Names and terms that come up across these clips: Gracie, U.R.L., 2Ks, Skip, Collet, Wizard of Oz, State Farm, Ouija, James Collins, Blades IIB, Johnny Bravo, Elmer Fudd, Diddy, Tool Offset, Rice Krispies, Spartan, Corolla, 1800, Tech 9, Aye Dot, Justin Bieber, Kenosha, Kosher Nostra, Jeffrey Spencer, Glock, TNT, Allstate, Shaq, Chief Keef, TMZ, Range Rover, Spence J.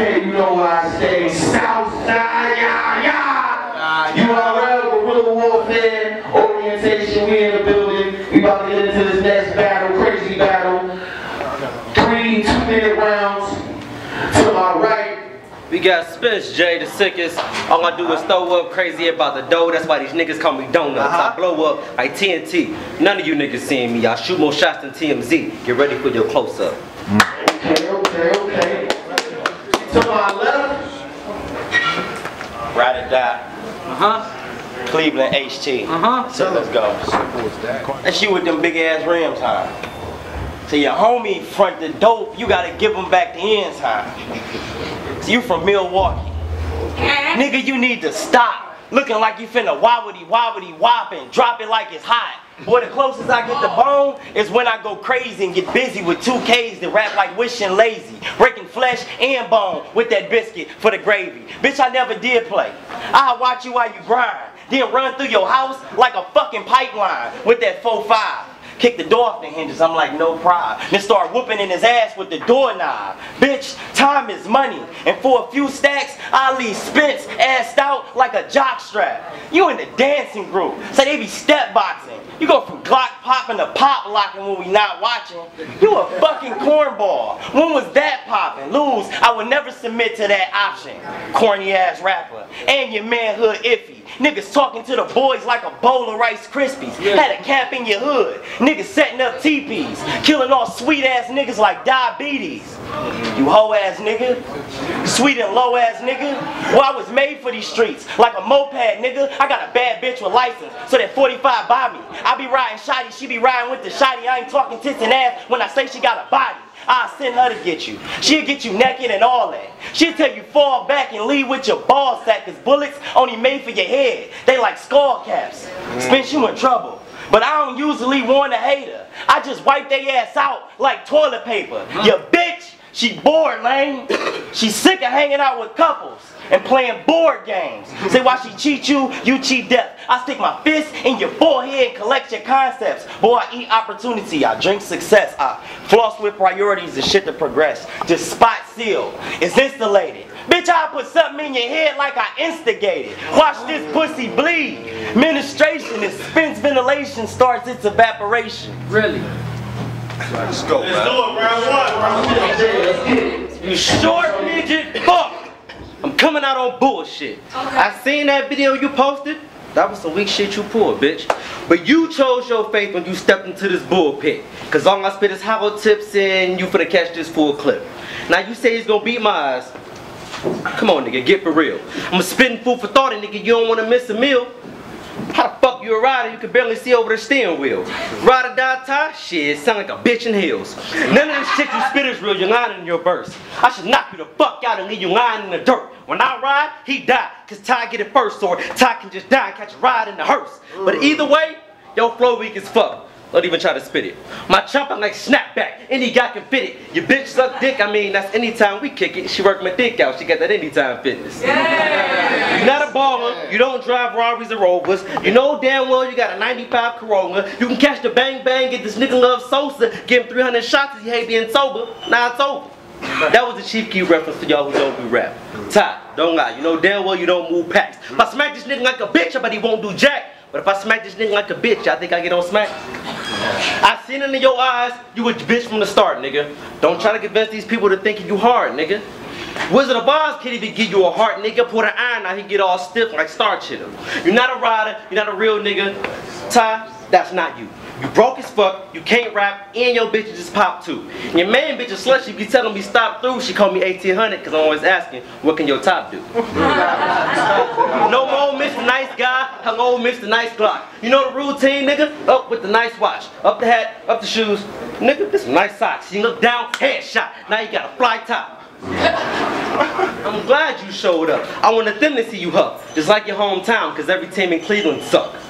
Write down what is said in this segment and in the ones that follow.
you know what I say. Southside, yeah, yeah. U.R.L. with World Warfare Orientation. We in the building. We about to get into this next battle, crazy battle. 3 two-minute rounds. To my right, we got Spence J, the sickest. All I do is throw up, crazy about the dough. That's why these niggas call me donuts. I blow up like TNT. None of you niggas seeing me. I shoot more shots than TMZ. Get ready for your close-up. Okay, okay, okay. To my left, ride or die. Cleveland HT. So let's go. That's you with them big ass rims, huh? So your homie front the dope, you gotta give them back the ends, huh? So you from Milwaukee, nigga? You need to stop looking like you finna wobbity wobbity wopping, drop it like it's hot. Boy, the closest I get to bone is when I go crazy and get busy with 2Ks that rap like wishing lazy, breaking flesh and bone with that biscuit for the gravy. Bitch, I never did play. I'll watch you while you grind, then run through your house like a fucking pipeline with that 4-5. Kick the door off the hinges, I'm like, no pride. Then start whooping in his ass with the doorknob. Bitch, time is money. And for a few stacks, I leave Spence assed out like a jockstrap. You in the dancing group, so they be step boxing. You go from Glock popping to pop locking when we not watching. You a fucking cornball. When was that popping? Lose, I would never submit to that option. Corny ass rapper. And your manhood iffy. Niggas talking to the boys like a bowl of Rice Krispies. Had a cap in your hood. Niggas setting up teepees. Killing all sweet ass niggas like diabetes. You hoe ass nigga. Sweet and low ass nigga. Well, I was made for these streets. Like a moped nigga. I got a bad bitch with license. So that 45 by me. I be riding shoddy, she be riding with the shoddy. I ain't talking tits and ass when I say she got a body. I'll send her to get you. She'll get you naked and all that. She'll tell you fall back and leave with your ball sack, cause bullets only made for your head. They like skull caps. Spence, you in trouble. But I don't usually warn a hater. I just wipe they ass out like toilet paper. Your bitch, she bored, lame. She sick of hanging out with couples and playing board games. Say why she cheat you, you cheat death. I stick my fist in your forehead and collect your concepts. Boy, I eat opportunity, I drink success, I floss with priorities and shit to progress. Just spot seal, it's installated. Bitch, I put something in your head like I instigated. Watch this pussy bleed. Ministration is Spence ventilation starts its evaporation. Really? Let's go, man. Let's do it, round 1. Round 2. You short midget fuck. I'm coming out on bullshit. Okay. I seen that video you posted. That was some weak shit you pulled, bitch. But you chose your faith when you stepped into this bullpit. Cause all I spit is hollow tips and you finna catch this full clip. Now you say he's gonna beat my ass. Come on, nigga, get for real. I'm spitting food for thought and nigga, you don't wanna miss a meal. How the fuck you a rider? You can barely see over the steering wheel. Ride or die tie? Shit, sound like a bitch in heels. None of this shit you spit is real, you're lying in your verse. I should knock you the fuck out and leave you lying in the dirt. When I ride, he die, cause Ty get it first, or Ty can just die and catch a ride in the hearse. But either way, your flow weak as fuck. Don't even try to spit it. My chop, I'm like snapback, any guy can fit it. Your bitch suck dick, I mean that's anytime we kick it. She work my dick out, she got that anytime fitness. Yeah. You're not a baller, you don't drive Rarries or Rovers. You know damn well you got a 95 Corolla. You can catch the bang bang, get this nigga love Sosa. Give him 300 shots if he hate being sober. Nah, it's over. That was the Chief Keef reference for y'all who don't do rap. Ty, don't lie, you know damn well you don't move packs. If I smack this nigga like a bitch, I bet he won't do jack. But if I smack this nigga like a bitch, I think I get on smack. I seen it in your eyes, you a bitch from the start, nigga. Don't try to convince these people to think you hard, nigga. Wizard of Oz can't even give you a heart, nigga. Put an iron out, he get all stiff like starch hit him. You're not a rider, you're not a real nigga. Ty, that's not you. You broke as fuck, you can't rap, and your bitches just pop too. And your main bitch is slut, she be telling me stop through. She call me 1800, cause I'm always asking, what can your top do? No more Mr. Nice Guy, hello Mr. Nice Glock. You know the routine, nigga? Up with the nice watch, up the hat, up the shoes. Nigga, this some nice socks. You look down, headshot. Now you got a fly top. I'm glad you showed up. I wanted them to see you up, just like your hometown, cause every team in Cleveland sucks.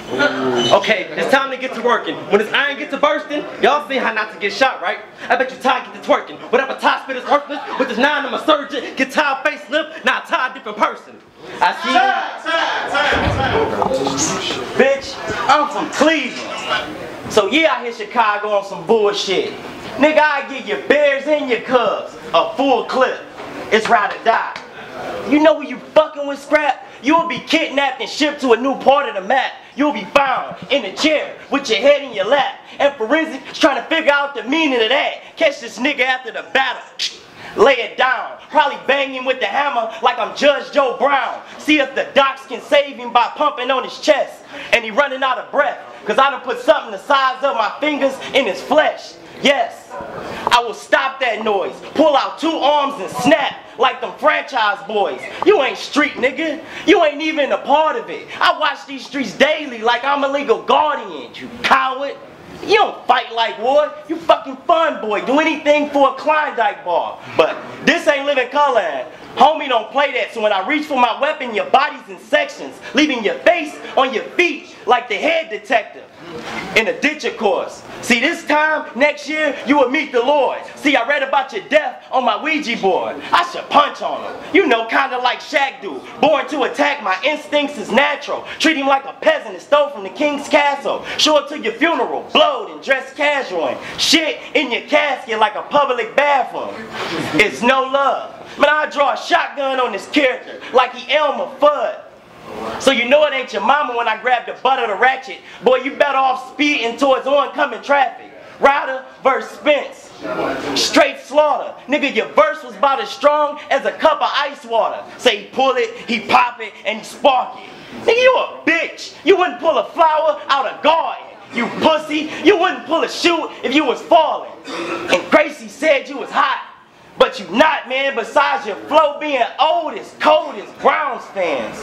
Okay, it's time to get to working. When this iron gets to bursting, y'all see how not to get shot, right? I bet you Ty get to twerking. Whatever Ty spit is worthless. With this 9, I'm a surgeon. Get Ty facelift. Now Ty a different person. I see you. Ty. Bitch, I'm from Cleveland. So yeah, I hit Chicago on some bullshit. Nigga, I get your Bears and your Cubs a full clip. It's ride or die. You know when you fucking with Scrap, you will be kidnapped and shipped to a new part of the map. You will be found in a chair with your head in your lap. And forensics trying to figure out the meaning of that. Catch this nigga after the battle. Lay it down. Probably bang him with the hammer like I'm Judge Joe Brown. See if the docs can save him by pumping on his chest. And he running out of breath. Cause I done put something the size of my fingers in his flesh. Yes, I will stop that noise. Pull out two arms and snap like them franchise boys. You ain't street, nigga. You ain't even a part of it. I watch these streets daily like I'm a legal guardian, you coward. You don't fight like war. You fucking fun boy. Do anything for a Klondike bar. But this ain't living color. Homie don't play that. So when I reach for my weapon, your body's in sections, leaving your face on your feet like the head detective. In a ditch, of course. See, this time, next year, you will meet the Lord. See, I read about your death on my Ouija board. I should punch on him. You know, kind of like Shaq do. Born to attack, my instincts is natural. Treat him like a peasant and stole from the king's castle. Show up to your funeral, blowed and dressed casual. And shit in your casket like a public bathroom. It's no love. Man, I draw a shotgun on this character like he Elmer Fudd. So you know it ain't your mama when I grab the butt of the ratchet. Boy, you better off speeding towards oncoming traffic. Ryder versus Spence. Straight slaughter. Nigga, your verse was about as strong as a cup of ice water. Say he pull it, he pop it, and he spark it. Nigga, you a bitch. You wouldn't pull a flower out of garden. You pussy. You wouldn't pull a shoe if you was falling. And Gracie said you was hot. But you not, man. Besides your flow being old as cold as Browns fans.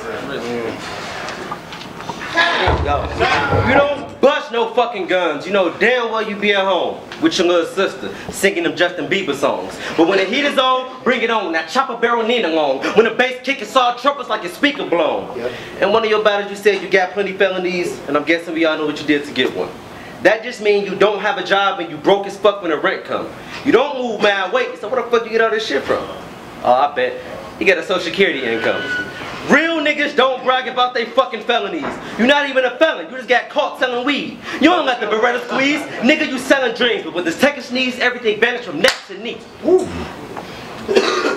You don't bust no fucking guns. You know damn well you be at home with your little sister singing them Justin Bieber songs. But when the heat is on, bring it on. Now chop a barrel Nina long. When the bass kick and saw trumpets like your speaker blown. Yep. And one of your battles you said you got plenty felonies, and I'm guessing we all know what you did to get one. That just means you don't have a job and you broke as fuck when the rent comes. You don't move, man, wait, so where the fuck you get all this shit from? Oh, I bet. You got a social security income. Real niggas don't brag about they fucking felonies. You're not even a felon, you just got caught selling weed. You don't let the Beretta squeeze. Nigga, you selling dreams, but when this Tekken sneeze, everything vanished from neck to knee. Woo.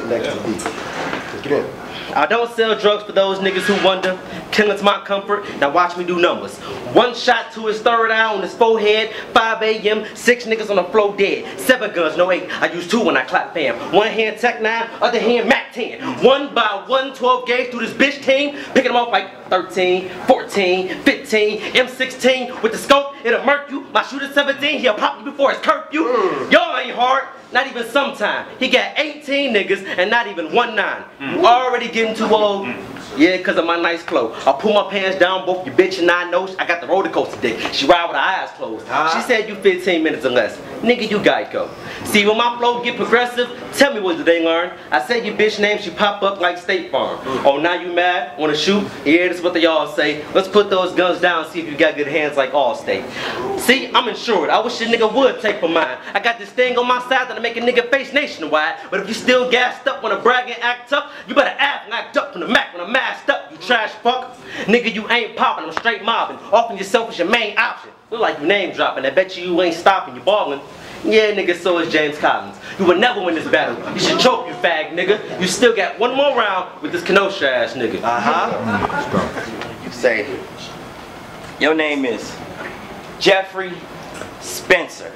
Neck to knee. Get in. I don't sell drugs for those niggas who wonder. Killing's my comfort, now watch me do numbers. One shot to his third eye on his forehead. 5 a.m., 6 niggas on the floor dead. 7 guns, no 8, I use 2 when I clap fam. One hand Tech 9, other hand MAC 10. One by one, 12 gauge through this bitch team. Picking them off like 13, 14, 15, M16. With the scope, it'll murk you. My shooter's 17, he'll pop you before his curfew. Y'all ain't hard. Not even sometime. He got 18 niggas and not even 1 9. You already getting too old. Yeah, cause of my nice clothes. I pull my pants down, both your bitch and I know. I got the roller coaster dick. She ride with her eyes closed. She said you 15 minutes or less. Nigga, you Geico. See, when my flow get progressive, tell me what they learn. I said your bitch name, she pop up like State Farm. Oh, now you mad? Wanna shoot? Yeah, that's what they all say. Let's put those guns down and see if you got good hands like Allstate. See, I'm insured. I wish your nigga would take for mine. I got this thing on my side that'll make a nigga face nationwide. But if you still gassed up, wanna brag and act tough, you better act like duck from the MAC when I'm masked up, you trash fuck. Nigga, you ain't popping, I'm straight mobbing. Offering yourself is your main option. Look like you name dropping, I bet you ain't stopping, you balling. Yeah, nigga, so is James Collins. You will never win this battle. You should choke, you fag nigga. You still got one more round with this Kenosha ass nigga. You say, your name is Jeffrey Spencer.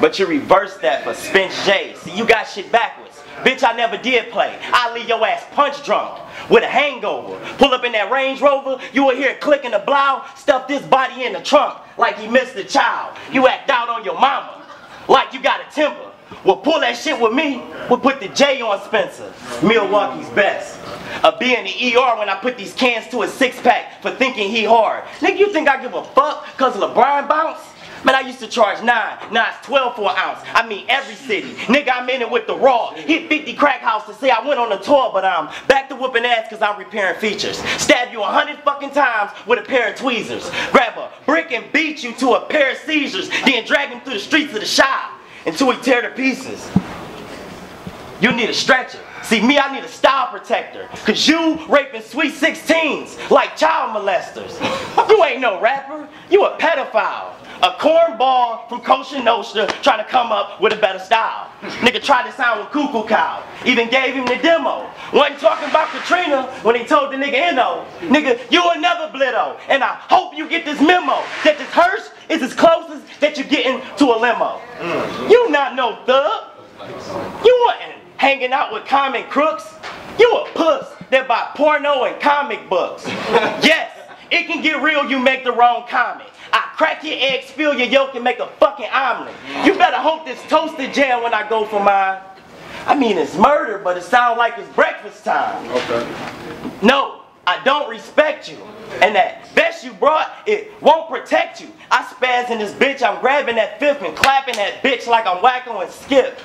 But you reversed that for Spence J. See, you got shit backwards. Bitch, I never did play. I leave your ass punch drunk with a hangover. Pull up in that Range Rover, you will hear it clicking the blow. Stuff this body in the trunk like he missed a child. You act out on your mama like you got a temper. Well, pull that shit with me. We'll put the J on Spencer. Milwaukee's best. A B in the ER when I put these cans to a six-pack for thinking he hard. Nigga, you think I give a fuck because LeBron bounce? Man, I used to charge 9. Now it's 12 for an ounce. I mean every city. Nigga, I'm in it with the raw. Hit 50 crack house to say I went on a tour, but I'm back to whooping ass because I'm repairing features. Stab you 100 fucking times with a pair of tweezers. Grab a brick and beat you to a pair of seizures, then drag him through the streets of the shop until he tear to pieces. You need a stretcher. See me, I need a style protector. Cause you raping sweet 16s like child molesters. You ain't no rapper. You a pedophile. A cornball from Kosher Nostra trying to come up with a better style. Nigga tried to sound with Cuckoo Kyle, even gave him the demo. Wasn't talking about Katrina when he told the nigga N.O. Nigga, you another blitto, and I hope you get this memo that this hearse is as close as that you're getting to a limo. You not no thug. You wasn't hanging out with common crooks. You a puss that buy porno and comic books. Yes, it can get real, you make the wrong comment. I crack your egg, spill your yolk, and make a fucking omelet. You better hope this toasted jam when I go for mine. I mean, it's murder, but it sounds like it's breakfast time. Okay. No, I don't respect you. And that vest you brought, it won't protect you. I spaz in this bitch, I'm grabbing that fifth and clapping that bitch like I'm Wacko and Skip.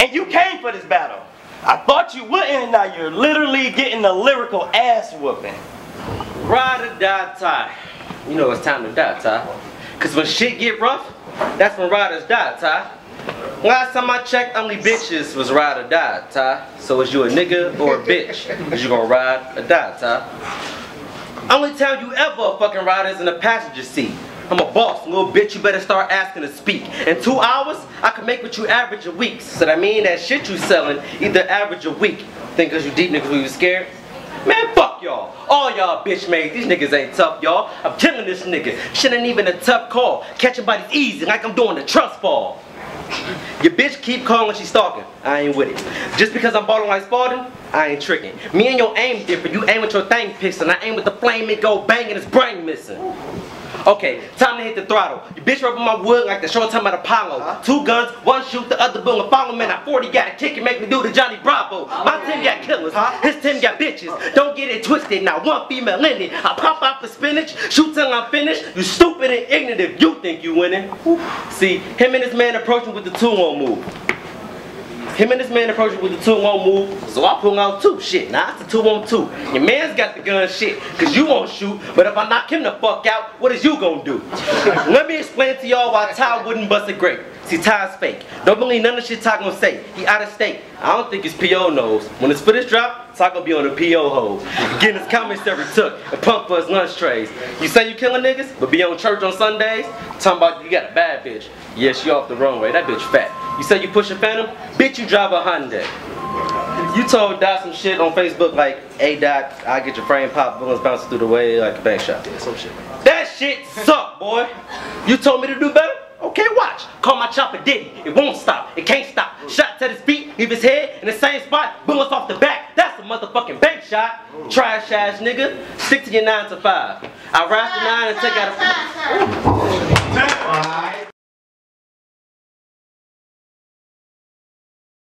And you came for this battle. I thought you wouldn't, now you're literally getting a lyrical ass whooping. Ride or die, Ty. You know it's time to die, Ty. Cause when shit get rough, that's when riders die, Ty. Last time I checked, only bitches was ride or die, Ty. So is you a nigga or a bitch? Is you gonna ride or die, Ty? Only time you ever fucking ride is in the passenger seat. I'm a boss, little bitch, you better start asking to speak. In 2 hours, I can make what you average a week. So that mean that shit you selling, either average a week. Think cause you deep niggas who you scared? Man, fuck y'all. All y'all bitch made. These niggas ain't tough, y'all. I'm killing this nigga. Shit ain't even a tough call. Catching bodies easy like I'm doing the trust fall. Your bitch keep calling, she stalking. I ain't with it. Just because I'm balling like Spartan, I ain't tricking. Me and your aim different. You aim with your thing pissing. I aim with the flame, it go bang and his brain missing. Okay, time to hit the throttle. Your bitch rubbing my wood like the short time at Apollo. Huh? 2 guns, 1 shoot, the other bullet follow man. I 40 got a kick and make me do the Johnny Bravo. My team got killers, his team got bitches. Don't get it twisted, not one female in it. I pop out the spinach, shoot till I'm finished. You stupid and ignorant if you think you winning. See, him and this man approaching with the 2-1 move. So I pull out 2 shit. Nah, it's a 2-on-2. Your man's got the gun shit, cause you won't shoot, but if I knock him the fuck out, what is you gonna do? Let me explain to y'all why Ty wouldn't bust a grape. See, Ty's fake. Don't believe none of the shit Ty gonna say. He out of state. I don't think his PO knows. When his footage drop, Ty gonna be on the PO hole. Getting his commissary took and pump for his lunch trays. You say you killing niggas, but be on church on Sundays? Talking about you got a bad bitch. Yeah, she off the runway. That bitch fat. You say you push a Phantom? Bitch, you drive a Hyundai. You told Dot some shit on Facebook like, hey Dot, I get your frame pop, bullets bouncing through the way like a bank shot. Yeah, some shit. That shit suck, boy. You told me to do better? Okay, watch. Call my chopper Diddy. It won't stop. It can't stop. Shot to his feet, leave his head in the same spot, bullets off the back. That's a motherfucking bank shot. Trash ass nigga. Stick to your 9 to 5. I rise to 9 and take out a...